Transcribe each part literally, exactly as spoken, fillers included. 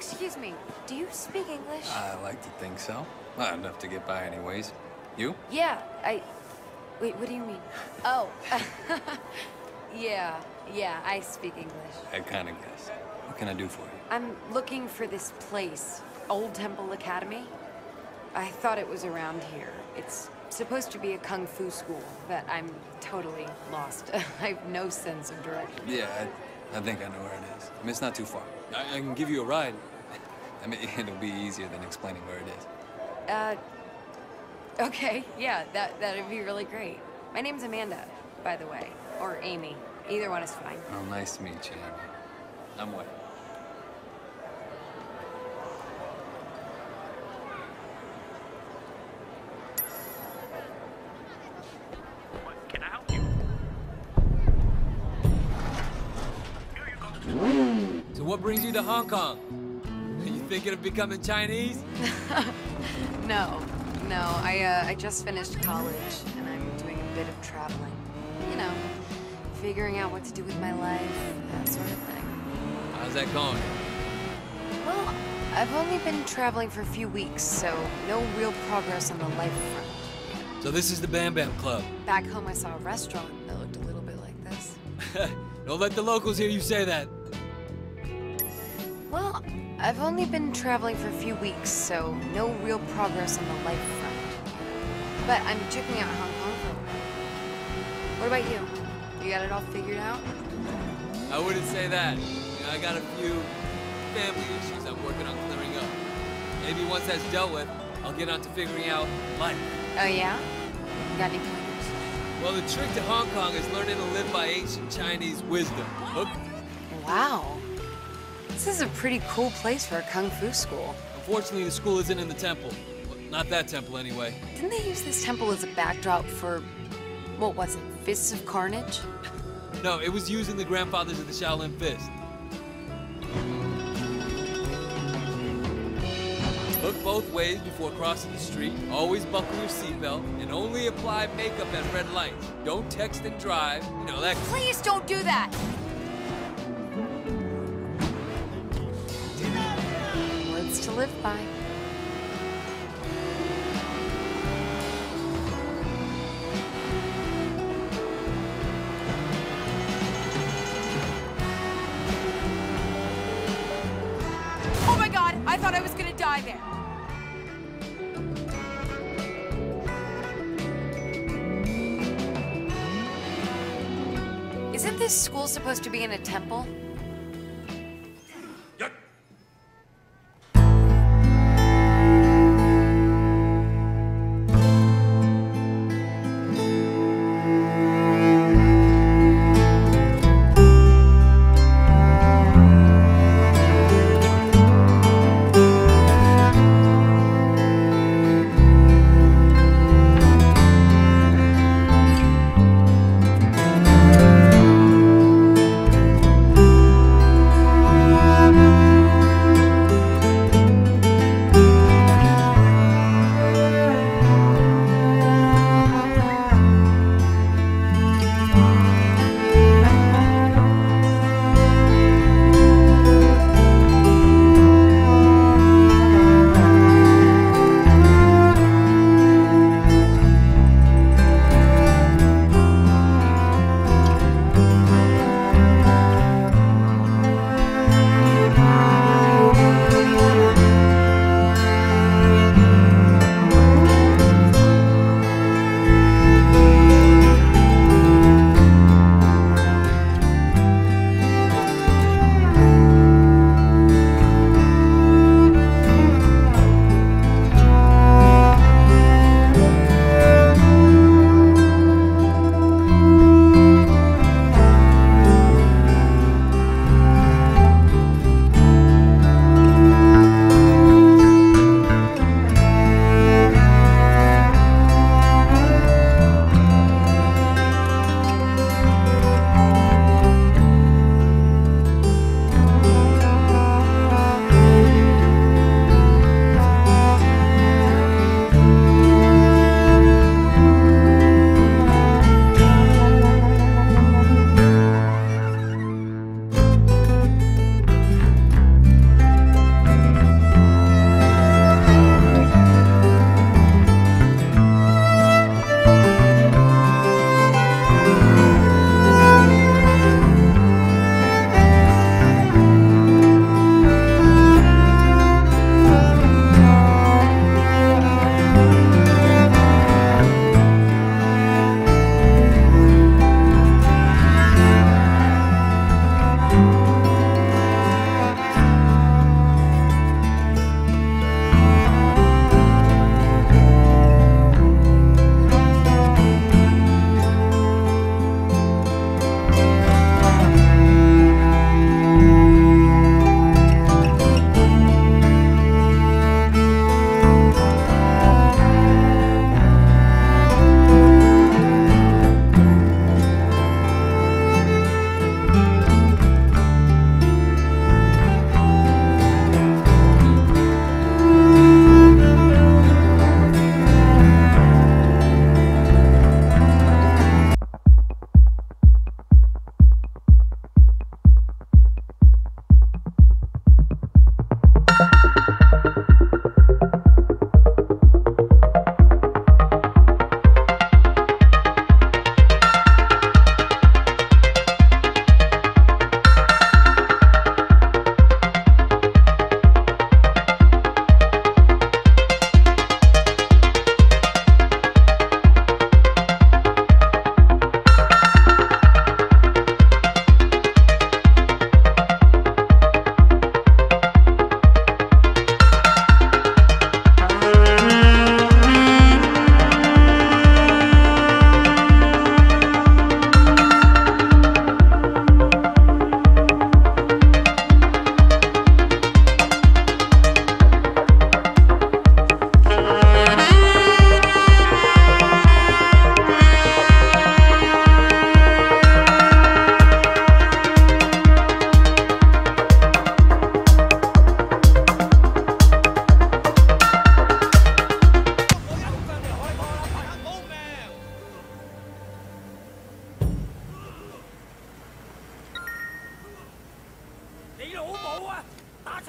Excuse me, do you speak English? I like to think so. Not enough to get by anyways. You? Yeah, I... Wait, what do you mean? Oh. yeah, yeah, I speak English. I kind of guess. What can I do for you? I'm looking for this place, Old Temple Academy. I thought it was around here. It's supposed to be a kung fu school, but I'm totally lost. I have no sense of direction. Yeah, I, I think I know where it is. I mean, it's not too far. I, I can give you a ride. I mean, it'll be easier than explaining where it is. Uh, okay, yeah, that, that'd be really great. My name's Amanda, by the way, or Amy. Either one is fine. Oh, nice to meet you, Amy. I'm Wayne. What brings you to Hong Kong? Are you thinking of becoming Chinese? no, no. I uh, I just finished college and I'm doing a bit of traveling. You know, figuring out what to do with my life, that sort of thing. How's that going? Well, I've only been traveling for a few weeks, so no real progress on the life front. So this is the Bam Bam Club. Back home, I saw a restaurant that looked a little bit like this. Don't let the locals hear you say that. Well, I've only been traveling for a few weeks, so no real progress on the life front. But I'm checking out Hong Kong for a while. What about you? You got it all figured out? I wouldn't say that. You know, I got a few family issues I'm working on clearing up. Maybe once that's dealt with, I'll get on to figuring out life. Oh, yeah? You got any pointers? Well, the trick to Hong Kong is learning to live by ancient Chinese wisdom. Look. Wow. This is a pretty cool place for a kung fu school. Unfortunately, the school isn't in the temple. Well, not that temple, anyway. Didn't they use this temple as a backdrop for, what was it, Fists of Carnage? No, it was using the grandfathers of the Shaolin Fist. Look both ways before crossing the street, always buckle your seatbelt, and only apply makeup at red lights. Don't text and drive, you know, that... Please don't do that! To live by. Oh my God, I thought I was gonna die there. Isn't this school supposed to be in a temple? Thank you.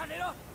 Turn it up!